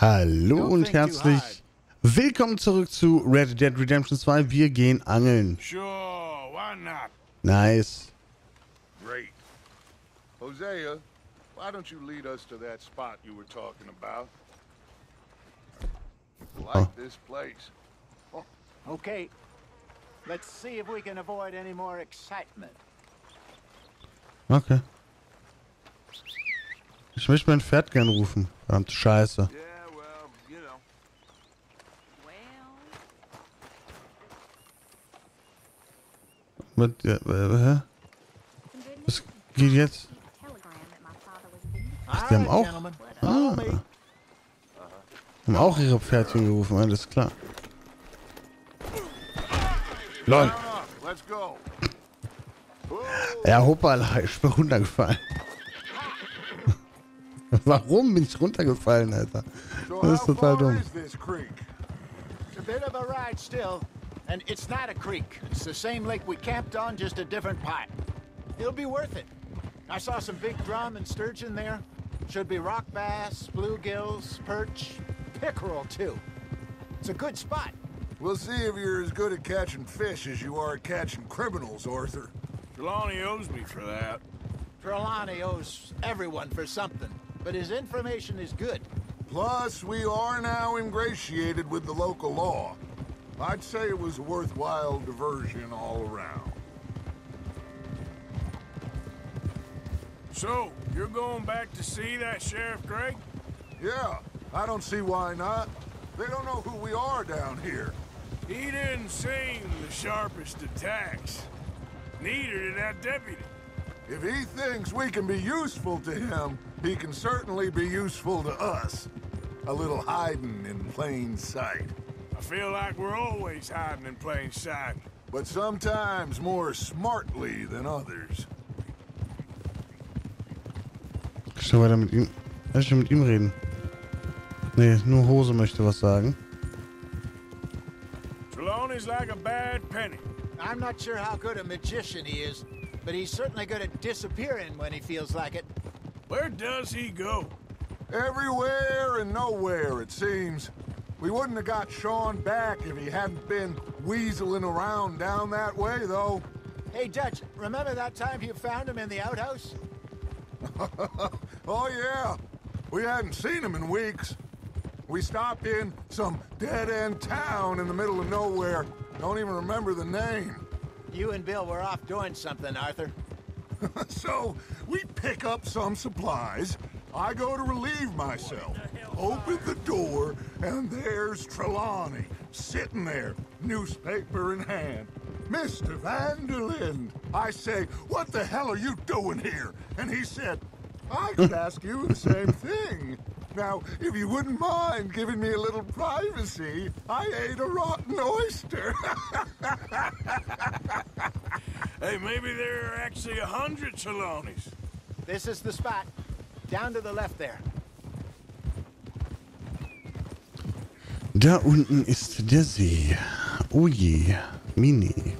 Hallo und herzlich willkommen zurück zu Red Dead Redemption 2. Wir gehen angeln. Sure, why not? Nice. Great. Hosea, why don't you lead us to that spot you were talking about? I like this place. Oh. Okay. Let's see if we can avoid any more excitement. Okay. Ich möchte mein Pferd gern rufen. Verdammte Scheiße. Was geht jetzt? Ach, die haben auch. Ah. Haben auch ihre Pferdchen gerufen, alles klar. Lol. Ja, hoppala, ich bin runtergefallen. Warum bin ich runtergefallen, Alter? Das ist total dumm. We'll see if you're as good at catching fish as you are at catching criminals, Arthur. Trelawney owes me for that. Trelawney owes everyone for something. But his information is good. Plus, we are now ingratiated with the local law. I'd say it was a worthwhile diversion all around. So, you're going back to see that Sheriff Gregg? Yeah, I don't see why not. They don't know who we are down here. He didn't seem the sharpest of tacks. Neither did that deputy. If he thinks we can be useful to him, he can certainly be useful to us. A little hiding in plain sight. I feel like we're always hiding in plain sight. But sometimes more smartly than others. Ich will weiter mit ihm. Ich will mit ihm reden. Nee, nur Hose möchte was sagen. Trelawney's like a bad penny. I'm not sure how good a magician he is, but he's certainly good at disappearing when he feels like it. Where does he go? Everywhere and nowhere, it seems. We wouldn't have got Sean back if he hadn't been weaseling around down that way, though. Hey, Dutch, remember that time you found him in the outhouse? Oh, yeah. We hadn't seen him in weeks. We stopped in some dead-end town in the middle of nowhere. Don't even remember the name. You and Bill were off doing something, Arthur. So, we pick up some supplies, I go to relieve myself, open the door, and there's Trelawney, sitting there, newspaper in hand. Mr. Vanderlinde, I say, what the hell are you doing here? And he said, I could ask you the same thing. Now, if you wouldn't mind giving me a little privacy, I ate a rotten oyster. Hey, maybe there are actually 100 Trelawneys. This is the spot. Down to the left there. Da unten ist der See. Oh je, Mini.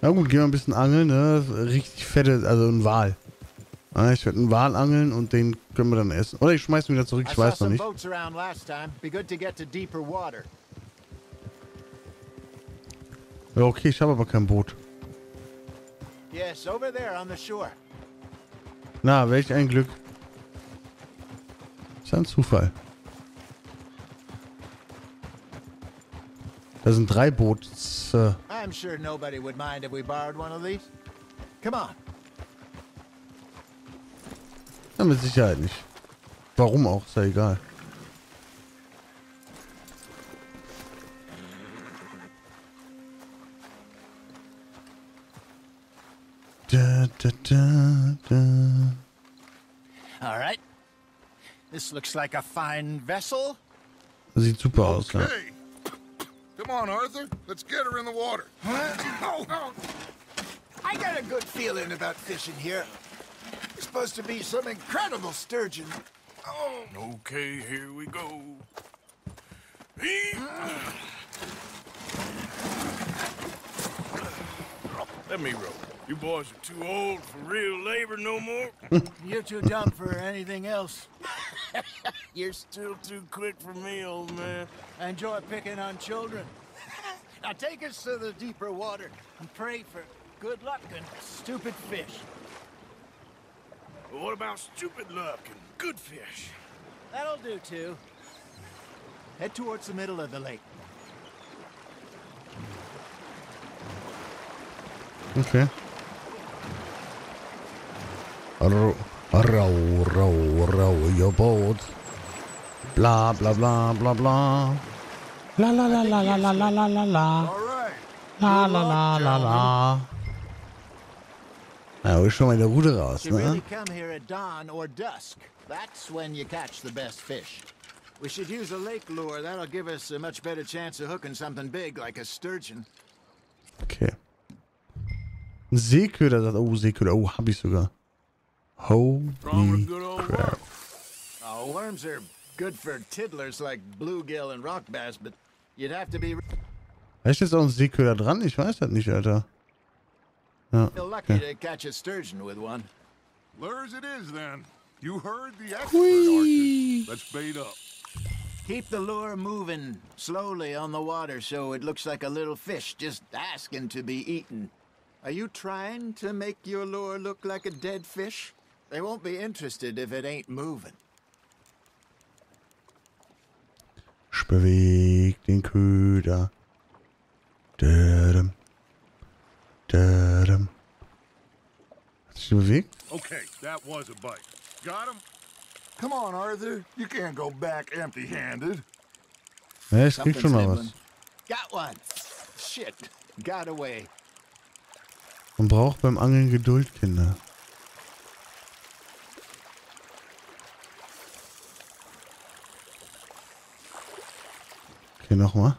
Na gut, gehen wir ein bisschen angeln, ne? Richtig fette, also ein Wal. Ich werde einen Wal angeln und den können wir dann essen. Oder ich schmeiße ihn wieder zurück, ich weiß noch nicht. Ja, okay, ich habe aber kein Boot. Na, welch ein Glück. Das ist ein Zufall. Da sind 3 Boots. I'm sure nobody would mind if we borrowed one of these. Come on. Ja, mit Sicherheit nicht. Warum auch, ist ja egal. All right. This looks like a fine vessel. Sieht super aus, ja. Come on, Arthur. Let's get her in the water. I got a good feeling about fishing here. It's supposed to be some incredible sturgeon. Oh. Okay, here we go. Let me roll. You boys are too old for real labor no more. You're too dumb for anything else. You're still too quick for me, old man. I enjoy picking on children. Now take us to the deeper water and pray for good luck and stupid fish. Well, what about stupid luck and good fish? That'll do, too. Head towards the middle of the lake. Okay. Row your boat. Blah, blah, blah, blah, blah. La, la, la, la, la, la, la, la, la, la. All right. La, la, la, la, la. Na, hol schon mal der Rute raus, ne? That's when you catch the best fish. We should use a lake lure. That'll give us a much better chance of hooking something big like a sturgeon. Okay. Seeköder sagt, oh, Seeköder, oh, hab ich sogar. Holy crap. Oh, worms are good for tiddlers like bluegill and rock bass, but you'd have to be. Vielleicht ist auch ein Seeköder dran, ich weiß das nicht, Alter. Ja, okay. You heard the expert, Arthur. Let's bait up. Keep the lure moving slowly on the water so it looks like a little fish just asking to be eaten. Are you trying to make your lure look like a dead fish? They won't be interested if it ain't moving. Ich beweg den Köder. Dadum. Dadum. Hat sich bewegt? Okay, that was a bite. Got him? Come on, Arthur. You can't go back empty-handed. Hey, ich krieg schon mal was. Got one. Shit. Got away. Man braucht beim Angeln Geduld, Kinder. Okay, nochmal.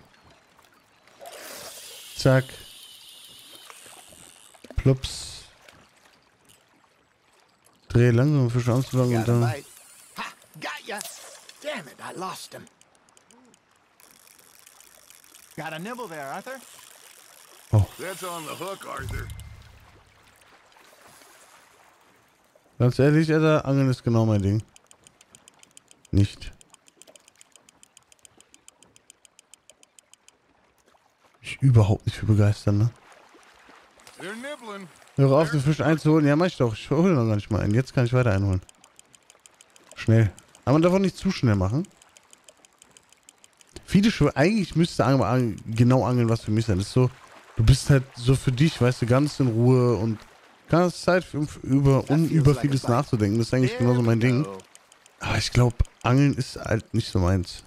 Zack. Plups. Dreh langsam, Fische anzulangen und dann... Oh. Ganz ehrlich, Alter, Angeln ist genau mein Ding. Nicht. Ich überhaupt nicht für begeistern, ne? Hör auf, den Fisch einzuholen. Ja, mach ich doch. Ich hole noch gar nicht mal einen. Jetzt kann ich weiter einholen. Schnell. Aber man darf auch nicht zu schnell machen. Viele Schwimmer, eigentlich müsste genau angeln, was für mich sein. Das ist so, du bist halt so für dich, weißt du, ganz in Ruhe und kannst Zeit über vieles nachzudenken. Das ist eigentlich genauso mein Ding. Aber ich glaube, Angeln ist halt nicht so meins.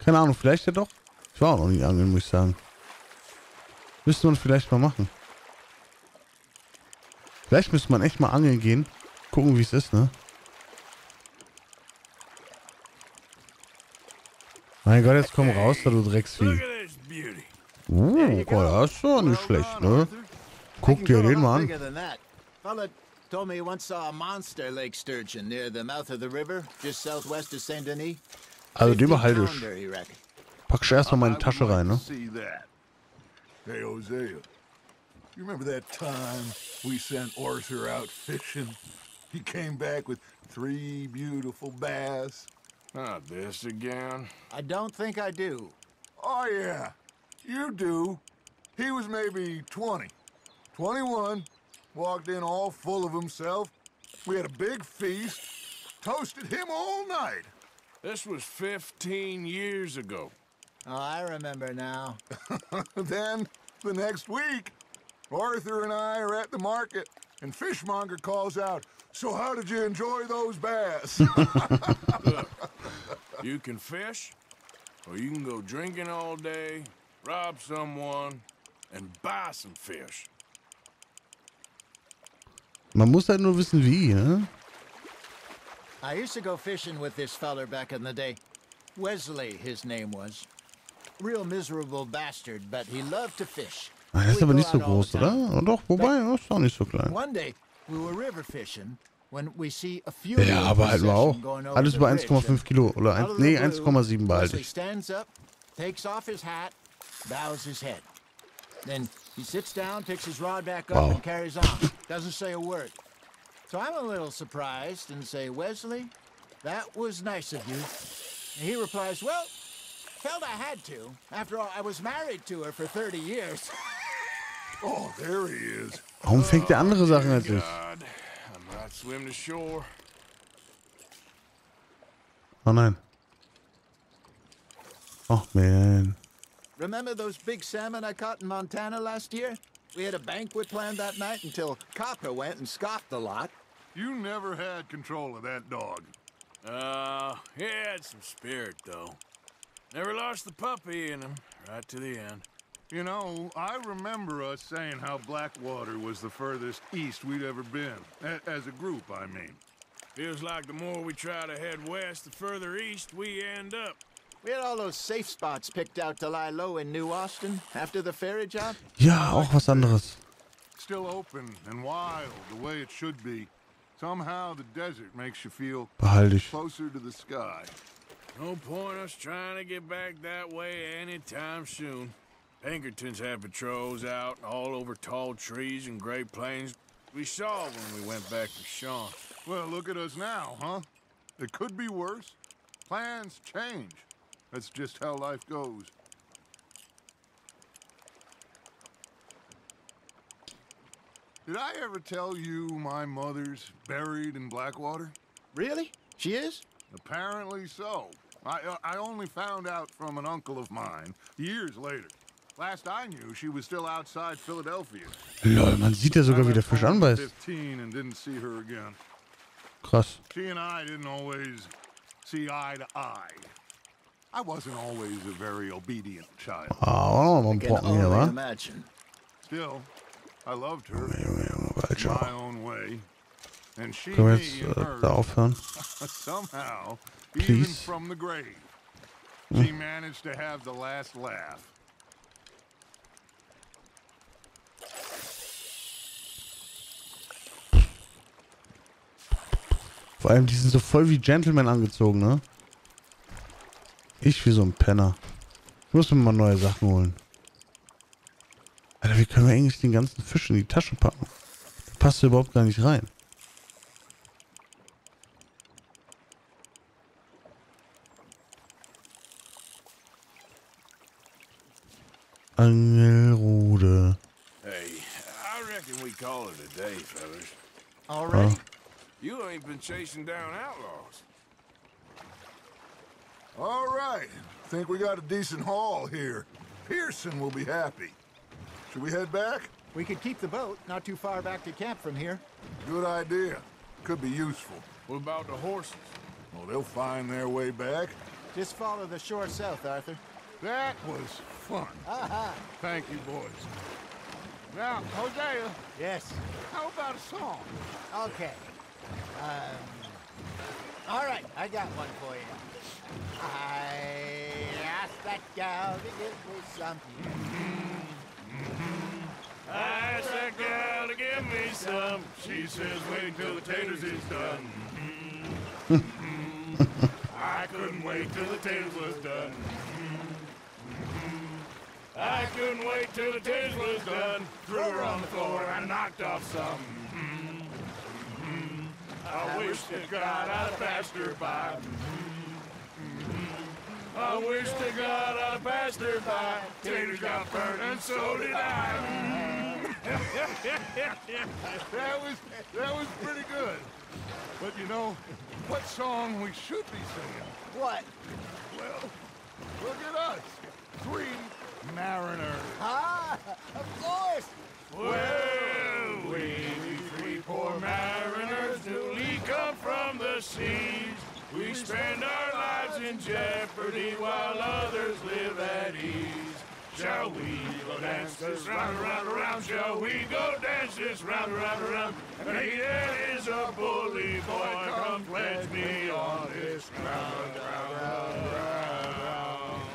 Keine Ahnung, vielleicht ja doch. Ich war auch noch nie angeln, muss ich sagen. Müsste man vielleicht mal machen. Vielleicht müsste man echt mal angeln gehen. Gucken, wie es ist, ne? Mein Gott, jetzt komm raus, da du Drecksvieh. Oh, das ist schon nicht schlecht, ne? Guck dir den mal an. Also den behalte ich. Pack ich erstmal meine Tasche rein, ne? Hey, Hosea. You remember that time we sent Arthur out fishing? He came back with 3 beautiful bass. Not this again. I don't think I do. Oh, yeah. You do. He was maybe 20. 21. Walked in all full of himself. We had a big feast. Toasted him all night. This was 15 years ago. Oh, I remember now. Then, the next week... Arthur and I are at the market, and Fishmonger calls out, so how did you enjoy those bass? Look, you can fish, or you can go drinking all day, rob someone, and buy some fish. Man muss halt nur wissen wie, ne? I used to go fishing with this feller back in the day. Wesley, his name was. Real miserable bastard, but he loved to fish. Ah, das ist aber nicht so groß, oder? Oh, doch, wobei, das ist auch nicht so klein. Ja, aber halt mal auch. Alles über 1,5 Kilo, oder? 1,7 behalte ich. Wow. That was nice of you. And he replies, well, felt I had to. After all, I was married to her for 30 years. Oh, there he is. Warum fängt der andere Sachen als ich? Oh nein. Oh man. Remember those big salmon I caught in Montana last year? We had a banquet planned that night until Kaka went and scoffed the lot. You never had control of that dog. He had some spirit though. Never lost the puppy in him right to the end. You know, I remember us saying how Blackwater was the furthest east we'd ever been. As a group, I mean. Feels like the more we try to head west, the further east we end up. We had all those safe spots picked out to lie low in New Austin after the ferry job. Ja, auch was anderes. Still open and wild the way it should be. Somehow the desert makes you feel closer to the sky. No point us trying to get back that way anytime soon. Pinkertons had patrols out all over tall trees and great plains. We saw when we went back to Sean. Well, look at us now, huh? It could be worse. Plans change. That's just how life goes. Did I ever tell you my mother's buried in Blackwater? Really? She is? Apparently so. I only found out from an uncle of mine years later. Last I knew, she was still outside Philadelphia. Lol, man sieht ja sogar, wie der frisch anbeißt. Krass. She and I didn't always see eye to eye. I wasn't always a very obedient child. Ah, oh, still, I loved her my own way. And she somehow, even from the grave, she managed to have the last laugh. Vor allem, die sind so voll wie Gentlemen angezogen, ne? Ich wie so ein Penner. Ich muss mir mal neue Sachen holen. Alter, wie können wir eigentlich den ganzen Fisch in die Tasche packen? Da passt er überhaupt gar nicht rein. Angelrute. Hey, I reckon we call it a day, fellas. All right. Ja. You ain't been chasing down outlaws. All right. I think we got a decent haul here. Pearson will be happy. Should we head back? We could keep the boat not too far back to camp from here. Good idea. Could be useful. What about the horses? Well, they'll find their way back. Just follow the shore south, Arthur. That was fun. Aha. Thank you, boys. Now, Hosea. Yes. How about a song? Okay. All right, I got one for you. I asked that gal to give me something. I asked that gal to give me some. She says, wait till the taters is done. I couldn't wait till the taters was done. I couldn't wait till the taters was done. Threw her on the floor and I knocked off some. I wish to God I'd passed her by. I wish to God I'd passed her by. Taters got burned and so did I. That was pretty good. But you know, what song we should be singing? What? Well, look at us. Three mariners. Ah, of course. Well, we three poor mariners newly come from the seas. We spend our lives in jeopardy while others live at ease. Shall we go dance this round, round, round? Shall we go dance this round, round, round? And he that is a bully boy, come pledge me on this round, round, round, round.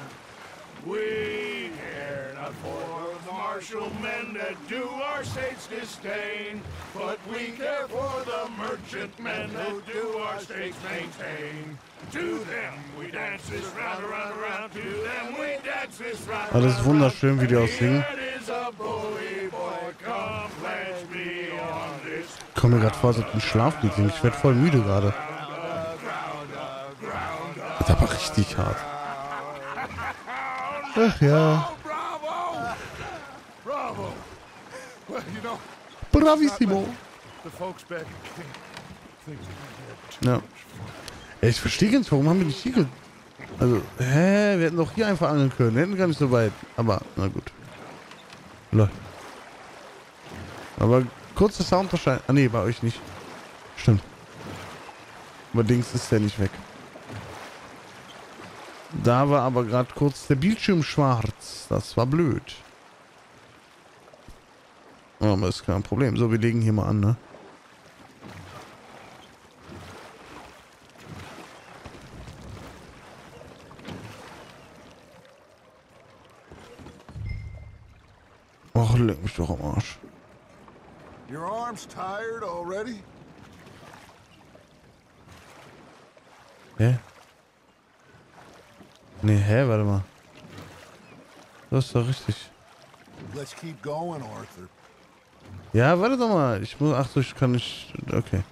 We care not for martial men that do our state's disdain, but we care for the merchant men who do our state's maintain. To them we dance this round, round, round. To them we dance this round, round, round. Alles wunderschön, wie die aussingen. Ich komme mir gerade vor, so ein Schlaflied singen. Ich werde voll müde gerade. Das war aber richtig hart. Ach ja. Bravissimo. Ja. Ich verstehe gar nicht, warum haben wir nicht hier... Also, hä? Wir hätten doch hier einfach angeln können. Wir hätten gar nicht so weit. Aber, na gut. Lol. Aber kurzer Soundverschein. Ah, nee, bei euch nicht. Stimmt. Aber Dings ist der nicht weg. Da war aber gerade kurz der Bildschirm schwarz. Das war blöd. Aber ist kein Problem. So, wir legen hier mal an, ne? Och, leck mich doch am Arsch. Your arm's tired already? Hä? Nee, hä, warte mal. Das ist doch richtig. Let's keep going, Arthur. Ja, warte doch mal. Ich muss, ach so, ich kann nicht. Okay.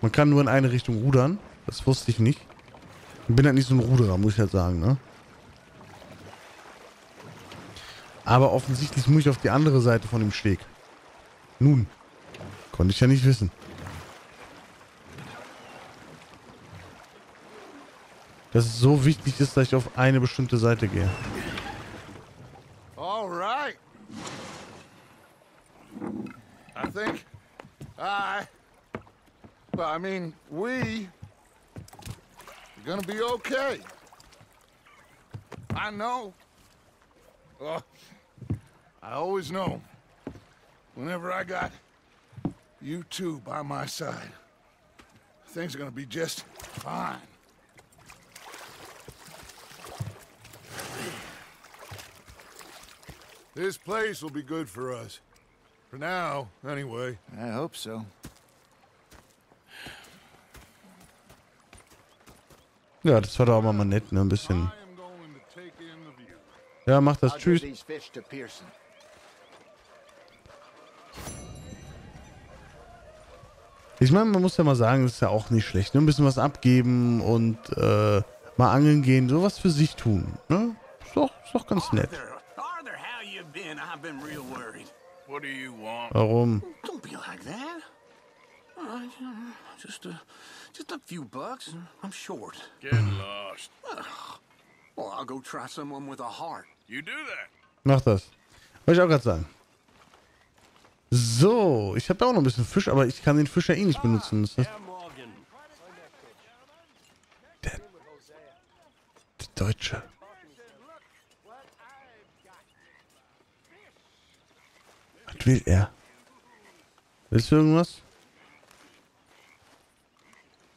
Man kann nur in eine Richtung rudern. Das wusste ich nicht. Ich bin halt nicht so ein Ruderer, muss ich halt sagen, ne? Aber offensichtlich muss ich auf die andere Seite von dem Steg. Nun. Konnte ich ja nicht wissen. Dass es so wichtig ist, dass ich auf eine bestimmte Seite gehe. Alright. I think we are gonna be okay. I know. Well, I always know. Whenever I got you two by my side, things are gonna be just fine. This place will be good for us. For now, anyway. I hope so. Ja, das war doch auch mal nett, ne? Ein bisschen. Ja, mach das. Tschüss. Ich meine, man muss ja mal sagen, das ist ja auch nicht schlecht. Nur ein bisschen was abgeben und mal angeln gehen. Sowas für sich tun, ne? Ist doch ganz nett. I've been real worried. What do you want? Warum? Don't be like that. All right, just a few bucks. I'm short. Get lost. Well, I'll go try someone with a heart. You do that. Mach das. Wollte ich auch gerade sagen. So, ich habe auch noch ein bisschen Fisch, aber ich kann den Fisch ja eh nicht benutzen. Das heißt, der Deutsche. Will er? Willst du irgendwas?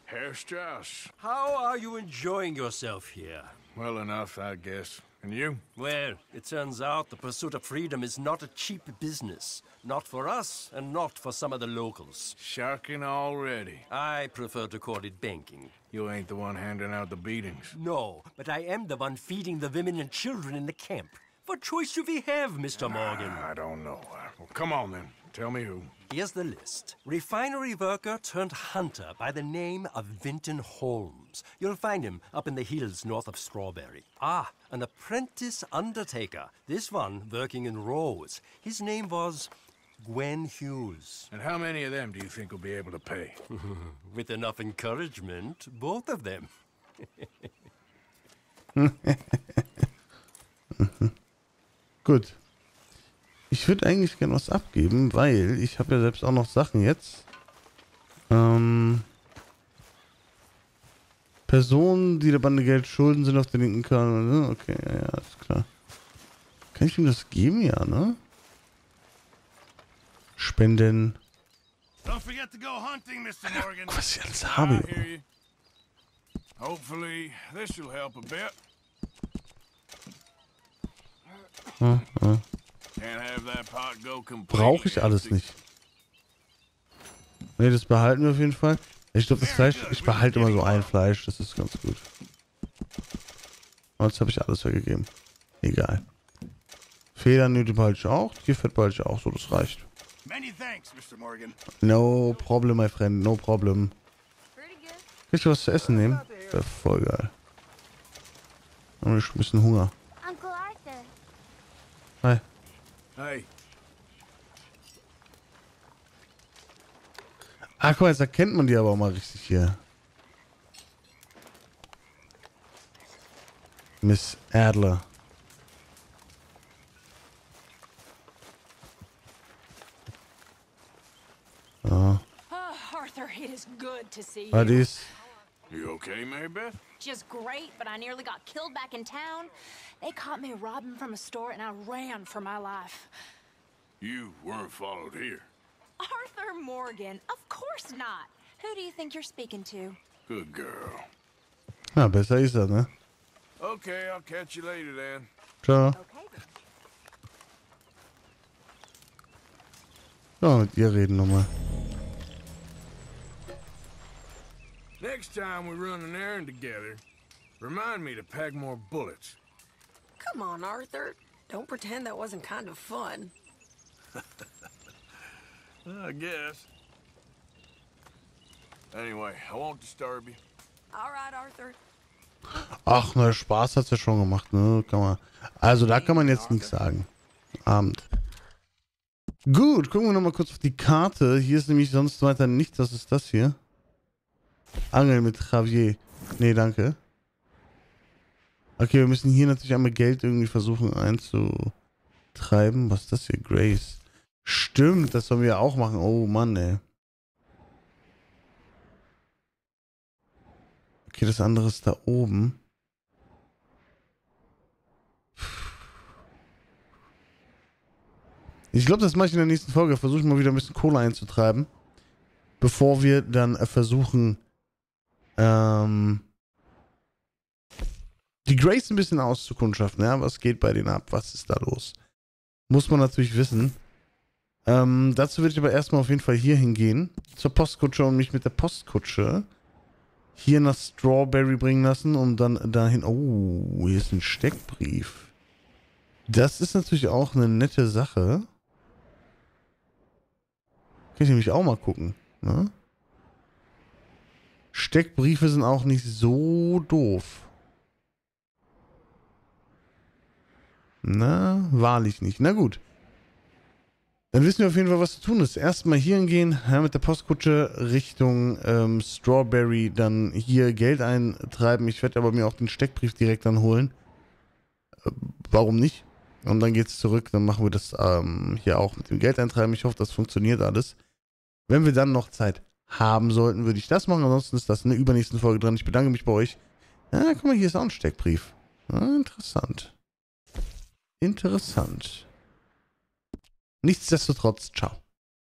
Herr Strauss. How are you enjoying yourself here? Well enough, I guess. And you? Well, it turns out the pursuit of freedom is not a cheap business. Not for us and not for some of the locals. Sharking already. I prefer to call it banking. You ain't the one handing out the beatings. No, but I am the one feeding the women and children in the camp. What choice do we have, Mr. Morgan? I don't know. Well, come on, then. Tell me who. Here's the list. Refinery worker turned hunter by the name of Vinton Holmes. You'll find him up in the hills north of Strawberry. Ah, an apprentice undertaker. This one working in Rose. His name was Gwen Hughes. And how many of them do you think will be able to pay? With enough encouragement, both of them. Gut. Ich würde eigentlich gerne was abgeben, weil ich habe ja selbst auch noch Sachen jetzt. Personen, die der Bande Geld schulden, sind auf der linken Kanal. Okay, ja, ist klar. Kann ich ihm das geben? Ja, ne? Spenden. Was ich alles habe. Brauche ich alles nicht. Ne, das behalten wir auf jeden Fall. Ich glaube, das Fleisch, ich behalte immer so ein Fleisch, das ist ganz gut. Und jetzt habe ich alles weggegeben. Egal. Federnöte behalte ich auch, Tierfett behalte ich auch, so das reicht. No problem, my friend, no problem. Kann ich was zu essen nehmen? Wäre voll geil. Haben wir ein bisschen Hunger. Onkel Arthur. Hi. Hi. Ah, guck mal, jetzt erkennt man die aber auch mal richtig hier. Miss Adler. Oh. Arthur, it is good to see you. You okay, Maybeth? Just great, but I nearly got killed back in town. They caught me robbing from a store and I ran for my life. You weren't followed here. Arthur Morgan, of course not. Who do you think you're speaking to? Good girl. Na, besser ist das, ne? Okay, I'll catch you later then. Ciao. Okay. So, mit ihr reden nochmal. Next time we run an errand together, remind me to pack more bullets. Come on, Arthur. Don't pretend that wasn't kind of fun. I guess. Anyway, I won't disturb you. All right, Arthur. Ach, na, Spaß hat's ja schon gemacht, ne? Kann man. Also, da kann man jetzt nichts sagen. Abend. Gut, gucken wir nochmal kurz auf die Karte. Hier ist nämlich sonst weiter nichts. Das ist das hier. Angeln mit Javier. Nee, danke. Okay, wir müssen hier natürlich einmal Geld irgendwie versuchen einzutreiben. Was ist das hier? Grace. Stimmt, das sollen wir auch machen. Oh Mann, ey. Okay, das andere ist da oben. Ich glaube, das mache ich in der nächsten Folge. Versuche ich mal wieder ein bisschen Kohle einzutreiben. Bevor wir dann versuchen, die Grace ein bisschen auszukundschaften, ja, was geht bei denen ab, was ist da los? Muss man natürlich wissen. Dazu würde ich aber erstmal auf jeden Fall hier hingehen, zur Postkutsche und mich mit der Postkutsche hier nach Strawberry bringen lassen, um dann dahin, oh, hier ist ein Steckbrief. Das ist natürlich auch eine nette Sache. Kann ich nämlich auch mal gucken, ne? Steckbriefe sind auch nicht so doof. Na, wahrlich nicht. Na gut. Dann wissen wir auf jeden Fall, was zu tun ist. Erstmal hier hingehen, ja, mit der Postkutsche Richtung Strawberry, dann hier Geld eintreiben. Ich werde aber mir auch den Steckbrief direkt dann holen. Warum nicht? Und dann geht's zurück. Dann machen wir das hier auch mit dem Geld eintreiben. Ich hoffe, das funktioniert alles. Wenn wir dann noch Zeit haben sollten, würde ich das machen. Ansonsten ist das in der übernächsten Folge dran. Ich bedanke mich bei euch. Ah, guck mal, hier ist auch ein Steckbrief. Ah, interessant. Interessant. Nichtsdestotrotz, ciao.